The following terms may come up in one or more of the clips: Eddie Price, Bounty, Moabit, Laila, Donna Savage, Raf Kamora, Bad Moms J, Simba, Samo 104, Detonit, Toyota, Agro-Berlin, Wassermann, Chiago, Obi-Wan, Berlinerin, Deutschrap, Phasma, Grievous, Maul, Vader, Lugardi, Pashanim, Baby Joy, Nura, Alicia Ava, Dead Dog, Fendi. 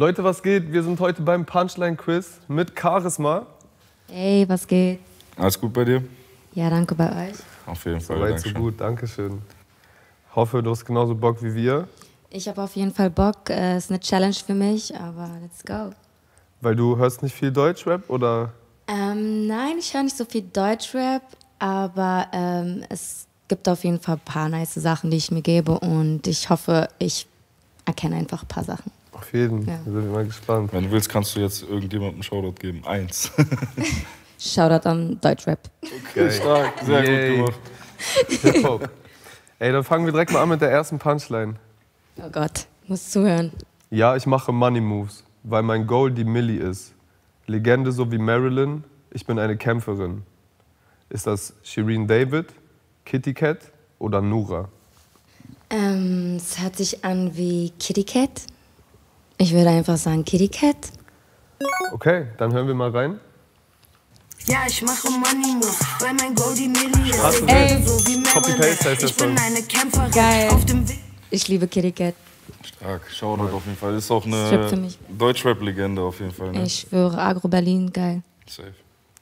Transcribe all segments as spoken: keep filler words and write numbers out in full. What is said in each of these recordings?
Leute, was geht? Wir sind heute beim Punchline Quiz mit Charisma. Hey, was geht? Alles gut bei dir? Ja, danke bei euch. Auf jeden Fall, danke. So gut, danke schön. Hoffe, du hast genauso Bock wie wir. Ich habe auf jeden Fall Bock. Es ist eine Challenge für mich, aber let's go. Weil du hörst nicht viel Deutschrap, oder? Ähm, nein, ich höre nicht so viel Deutschrap, aber ähm, es gibt auf jeden Fall ein paar nice Sachen, die ich mir gebe, und ich hoffe, ich erkenne einfach ein paar Sachen. Auf jeden Fall, ja. Da sind wir mal gespannt. Wenn du willst, kannst du jetzt irgendjemandem Shoutout geben. Eins. Shoutout an Deutschrap. Okay, stark, sehr Yay. gut gemacht. Hip-Hop. Ey, dann fangen wir direkt mal an mit der ersten Punchline. Oh Gott, musst zuhören. Ja, ich mache Money Moves, weil mein Goal die Milli ist. Legende so wie Marilyn, ich bin eine Kämpferin. Ist das Shirin David, Kitty Cat oder Nura? Ähm, es hört sich an wie Kitty Cat. Ich würde einfach sagen Kitty Cat. Okay, dann hören wir mal rein. Ja, ich mache Money Moves, weil mein Goal die Milli ist. Ey, so wie Copy-Paste heißt das Song. Ich bin eine Kämpferin. Geil. Auf dem Weg. Ich liebe Kitty Cat. Stark, Shoutout ja. auf jeden Fall. Das ist auch eine Deutschrap-Legende auf jeden Fall. Ne? Ich schwöre, Agro-Berlin, geil. Safe.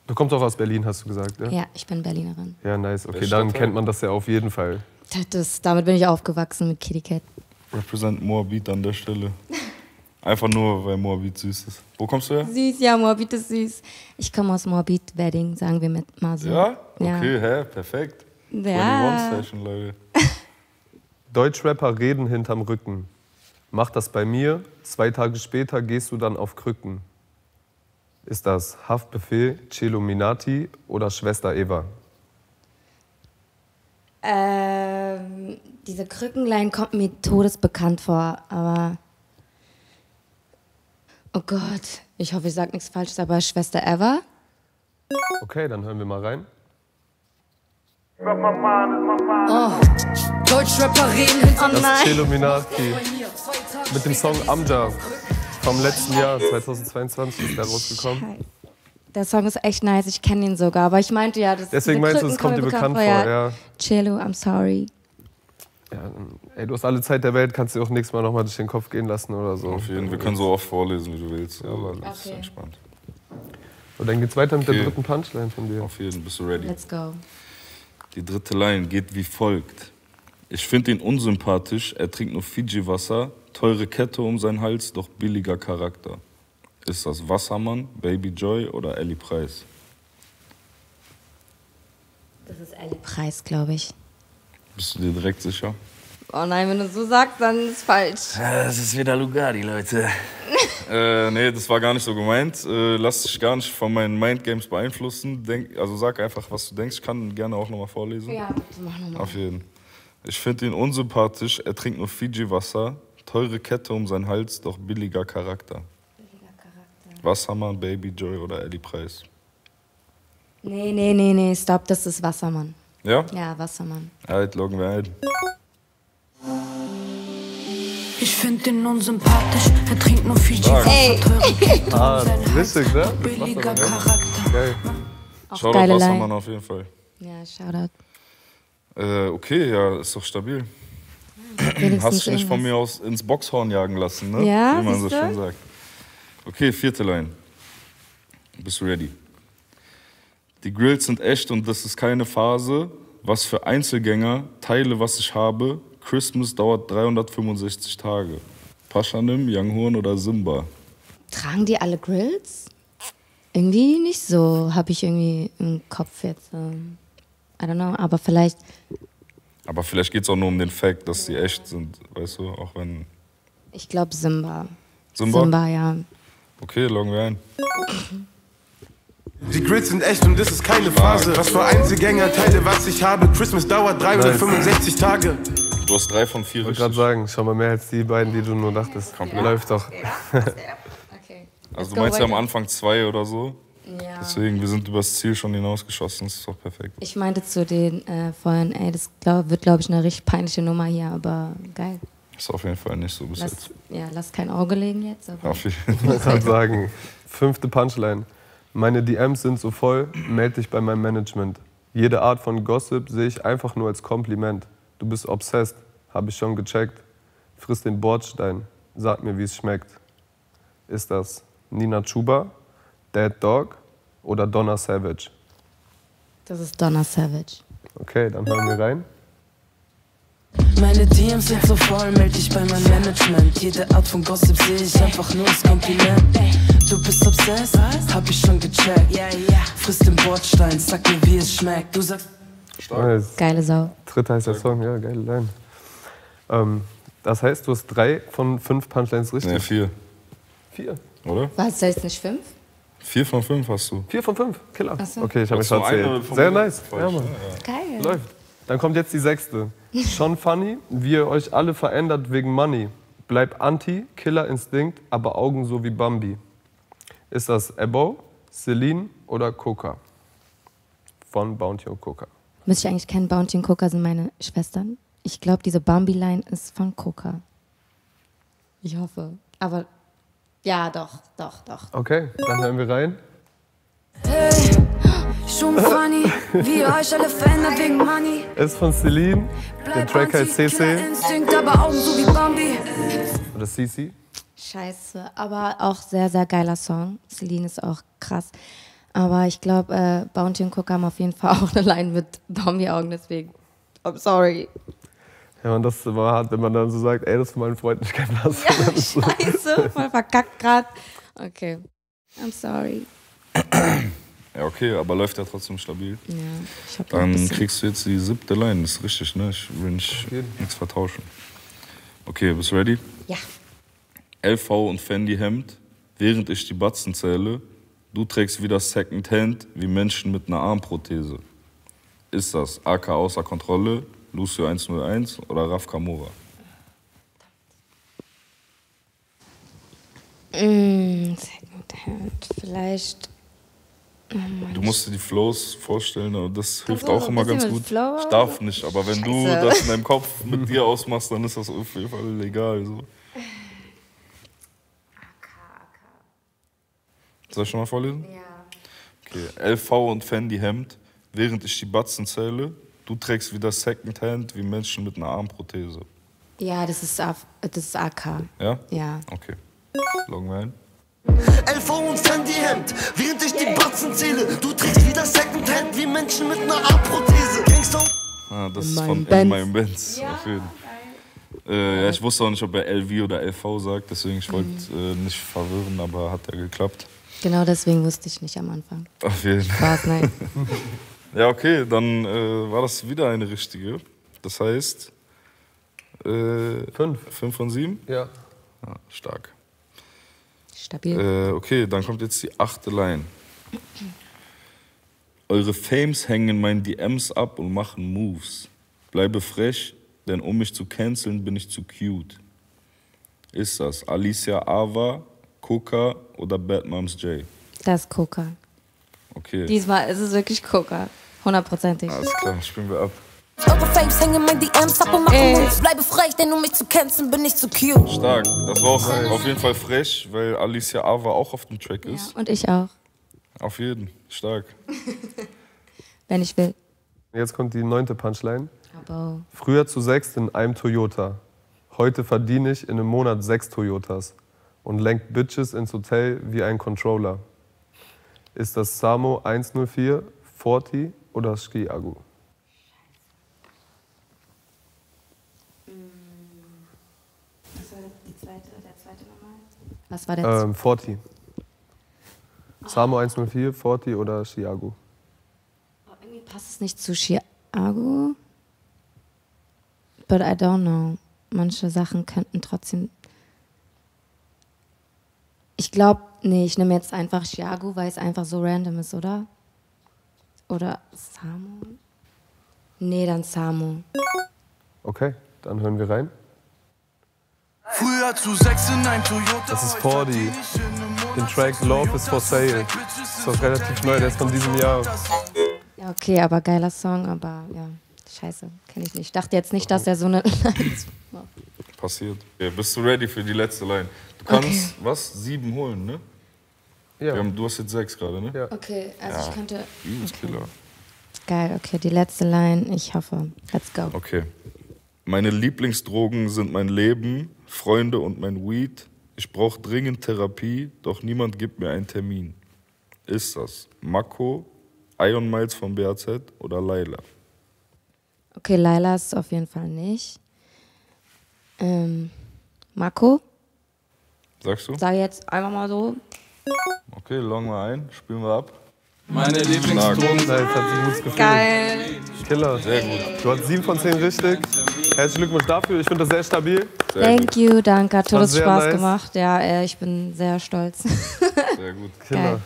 Du kommst auch aus Berlin, hast du gesagt, ja? Ja, ich bin Berlinerin. Ja, nice. Okay, dann kennt man das ja auf jeden Fall. Das, damit bin ich aufgewachsen, mit Kitty Cat. Represent Moabit an der Stelle. Einfach nur, weil Moabit süß ist. Wo kommst du her? Süß, ja, Moabit ist süß. Ich komme aus Moabit, Wedding, sagen wir mit mal so. Ja? Okay, ja. Hä? Perfekt. Ja. einundzwanzig Session, Leute. Deutschrapper reden hinterm Rücken. Mach das bei mir, zwei Tage später gehst du dann auf Krücken. Ist das Haftbefehl, Celo Minachi oder Schwester Eva? Ähm, diese Krückenlein kommt mir todesbekannt vor, aber... Oh Gott, ich hoffe, ich sage nichts Falsches, aber Schwester Eva? Okay, dann hören wir mal rein. Oh, Deutschrapper reden hinterm Rücken. Das ist Celo Minachi mit dem Song Amja vom letzten Jahr, zweitausendzweiundzwanzig, ist da rausgekommen. Der Song ist echt nice, ich kenne ihn sogar, aber ich meinte ja, das Deswegen meinst du, es kommt dir bekannt vor, ja. Celo, I'm sorry. Ja, ey, du hast alle Zeit der Welt, kannst dir auch nächstes Mal nochmal durch den Kopf gehen lassen oder so. Auf jeden Fall, wir können so oft vorlesen, wie du willst, ja, aber das ist entspannt. Und dann geht's weiter mit der dritten Punchline von dir. Auf jeden, bist du ready? Let's go. Die dritte Line geht wie folgt. Ich finde ihn unsympathisch, er trinkt nur Fiji-Wasser, teure Kette um seinen Hals, doch billiger Charakter. Ist das Wassermann, Baby Joy oder Ellie Price? Das ist Ellie Price, glaube ich. Bist du dir direkt sicher? Oh nein, wenn du so sagst, dann ist es falsch. Ja, das ist wieder Lugari, Leute. äh, nee, das war gar nicht so gemeint. Äh, lass dich gar nicht von meinen Mindgames beeinflussen. Denk, also sag einfach, was du denkst. Ich kann gerne auch nochmal vorlesen. Ja, mach nochmal. Auf jeden Fall. Ich finde ihn unsympathisch, er trinkt nur Fiji-Wasser, teure Kette um seinen Hals, doch billiger Charakter. Billiger Charakter. Wassermann, Baby Joy oder Eddie Price? Nee, nee, nee, nee, stopp, das ist Wassermann. Ja? Ja, Wassermann. Halt, loggen wir ein. Ich finde ihn unsympathisch, er trinkt nur Fiji-Wasser, hey. teure Kette ah, um seinen Hals, witzig, ne? billiger Charakter. Okay. Shoutout Wassermann auf jeden Fall. Ja, Shoutout. Okay, ja, ist doch stabil. Ja, hast dich nicht von mir aus ins Boxhorn jagen lassen, ne? Ja, wie man so schön sagt. Okay, vierte Line. Bist du ready? Die Grills sind echt und das ist keine Phase. Was für Einzelgänger, teile, was ich habe. Christmas dauert dreihundertfünfundsechzig Tage. Pashanim, Younghorn oder Simba? Tragen die alle Grills? Irgendwie nicht so, habe ich irgendwie im Kopf jetzt. I don't know, aber vielleicht... Aber vielleicht geht es auch nur um den Fact, dass sie echt sind, weißt du, auch wenn... Ich glaube Simba. Simba? Simba, ja. Okay, loggen wir ein. Die Grids sind echt und das ist keine Phase. Was für Einzelgänger, teile, was ich habe. Christmas dauert dreihundertfünfundsechzig nice. Tage. Du hast drei von vier. Ich wollte gerade sagen, schau mal, mehr als die beiden, die du nur dachtest. Komplett. Läuft doch. Okay. Also du meinst ja am Anfang zwei oder so? Ja. Deswegen, wir sind übers Ziel schon hinausgeschossen, das ist doch perfekt. Ich meinte zu den äh, vorhin, ey, das glaub, wird, glaube ich, eine richtig peinliche Nummer hier, aber geil. Ist auf jeden Fall nicht so bis lass, jetzt. Ja, lass kein Auge legen jetzt. Aber auf jeden Fall. Ich kann sagen, fünfte Punchline. Meine D Ms sind so voll, melde dich bei meinem Management. Jede Art von Gossip sehe ich einfach nur als Kompliment. Du bist obsessed, habe ich schon gecheckt. Friss den Bordstein, sag mir, wie es schmeckt. Ist das Nina Chuba, Dead Dog oder Donna Savage? Das ist Donna Savage. Okay, dann hören wir rein. Meine D Ms sind so voll, melde dich bei meinem Management. Jede Art von Gossip sehe ich einfach nur als Kompliment. Du bist obsessed, hab ich schon gecheckt. Frisst den Bordstein, sag mir, wie es schmeckt. Du sagst... Nice. Geile Sau. Dritter heißt der Song, ja, geile Line. Ähm, das heißt, du hast drei von fünf Punchlines richtig? Ne, vier. Vier? Oder? Was, heißt nicht fünf? Vier von fünf hast du. Vier von fünf? Killer. Ach so. Okay, ich habe mich verzählt. Sehr nice. Ja, ja. Geil. Läuft. Dann kommt jetzt die sechste. Schon funny, wie ihr euch alle verändert wegen Money. Bleib anti, Killerinstinkt, aber Augen so wie Bambi. Ist das Ebo, Celine oder Coca? Von Bounty und Coca. Müsste ich eigentlich kennen, Bounty und Coca sind meine Schwestern. Ich glaube, diese Bambi-Line ist von Coca. Ich hoffe. Aber ja, doch, doch, doch. Okay, dann hören wir rein. Hey, schon funny, wie ihr euch alle verändert wegen Money. Ist von Celine, der Track heißt C C. Aber Augen so wie Bambi. Oder C C. Scheiße, aber auch sehr, sehr geiler Song. Celine ist auch krass. Aber ich glaube, äh, Bounty und Coca haben auf jeden Fall auch eine Line mit Bambi-Augen, deswegen, I'm sorry. Ja, und das war hart, wenn man dann so sagt, ey, das ist für meinen Freund nicht kein Pass. Ja, scheiße, voll verkackt gerade. Okay, I'm sorry. Ja, okay, aber läuft ja trotzdem stabil. Ja, ich hab dann kriegst du jetzt die siebte Line, das ist richtig, ne? Ich will nicht okay. nichts vertauschen. Okay, bist du ready? Ja. L V und Fendi Hemd, während ich die Batzen zähle, du trägst wieder Secondhand wie Menschen mit einer Armprothese. Ist das A K außer Kontrolle, Lucio eins null eins oder Raf Kamora? Mm, Secondhand, vielleicht. Oh, du musst dir die Flows vorstellen, aber das hilft also, auch immer ganz gut. Flow? Ich darf nicht, aber wenn Scheiße. du das in deinem Kopf mit dir ausmachst, dann ist das auf jeden Fall legal. So. Soll ich schon mal vorlesen? Ja. Okay. L V und Fendi Hemd, während ich die Batzen zähle, du trägst wieder Secondhand wie Menschen mit einer Armprothese. Ja, das ist, das ist A K. Ja? Ja. Okay. Loggen wir ein. L V und Fendi Hemd, während ich die Batzen zähle, du trägst wieder Secondhand wie Menschen mit einer Armprothese. Gangster. Ah, das ist von In meinem Benz. Ja. Auf jeden Fall. Äh, ja, ich wusste auch nicht, ob er L V oder L V sagt, deswegen ich wollte äh, nicht verwirren, aber hat ja geklappt. Genau deswegen wusste ich nicht am Anfang. Auf jeden Fall. Nein. Ja, okay, dann äh, war das wieder eine richtige. Das heißt... Äh, fünf. Fünf von sieben? Ja. Ah, stark. Stabil. Äh, okay, dann kommt jetzt die achte Line. Eure Fames hängen in meinen D Ms ab und machen Moves. Bleibe frech, denn um mich zu canceln, bin ich zu cute. Ist das Alicia Ava, Coca oder Bad Moms J? Das ist Coca. Okay. Diesmal ist es wirklich Coca. Hundertprozentig. Alles klar, spielen wir ab. Eure Fames hängen mein D Ms ab und machen Moves. Bleibe frech, denn um mich zu canceln, bin ich zu cute. Stark. Das war auch auf jeden Fall frech, weil Alicia Ava auch auf dem Track ist. Ja, und ich auch. Auf jeden. Stark. Wenn ich will. Jetzt kommt die neunte Punchline. Aber früher zu sechs in einem Toyota. Heute verdiene ich in einem Monat sechs Toyotas. Und lenkt Bitches ins Hotel wie ein Controller. Ist das Samo eins null vier, vierzig oder Chiago? Was war die zweite, der zweite nochmal? Was war der zweite? Ähm, vierzig. Oh. Samo eins null vier, vierzig oder Chiago? Oh, irgendwie passt es nicht zu Chiago. But I don't know. Manche Sachen könnten trotzdem... Ich glaube, nee, ich nehme jetzt einfach Chiago, weil es einfach so random ist, oder? Oder Samo? Nee, dann Samo. Okay, dann hören wir rein. Früher zu sechs in ein Toyota. Das ist vierzig. Den Track Love is for Sale. Ist doch relativ neu, der ist von diesem Jahr. Ja, okay, aber geiler Song, aber ja, scheiße, kenne ich nicht. Ich dachte jetzt nicht, dass er so eine... Passiert. Okay, bist du ready für die letzte Line? Du kannst, okay. was, sieben holen, ne? Ja. Wir haben, du hast jetzt sechs gerade, ne? Ja. Okay, also ja. ich könnte... Okay. Geil, okay, die letzte Line, ich hoffe. Let's go. Okay. Meine Lieblingsdrogen sind mein Leben, Freunde und mein Weed. Ich brauche dringend Therapie, doch niemand gibt mir einen Termin. Ist das Mako, Ion Miles von B H Z oder Laila? Okay, Laila ist es auf jeden Fall nicht. Ähm, Mako? Sagst du? Sag jetzt einfach mal so. Okay, loggen wir ein, spielen wir ab. Meine Lieblingsdrogen hat sich gut gefühlt. Geil. Killer. Sehr gut. Du hast sieben von zehn richtig. Herzlichen Glückwunsch dafür. Ich finde das sehr stabil. Sehr Thank gut. you, danke. Hat total Spaß nice. gemacht. Ja, ich bin sehr stolz. Sehr gut. Killer. Geil.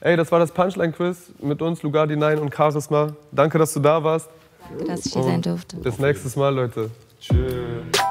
Ey, das war das Punchline Quiz mit uns, Lugardi neun und Charisma. Danke, dass du da warst. Danke, dass ich hier sein durfte. Bis nächstes Mal, Leute. Tschüss.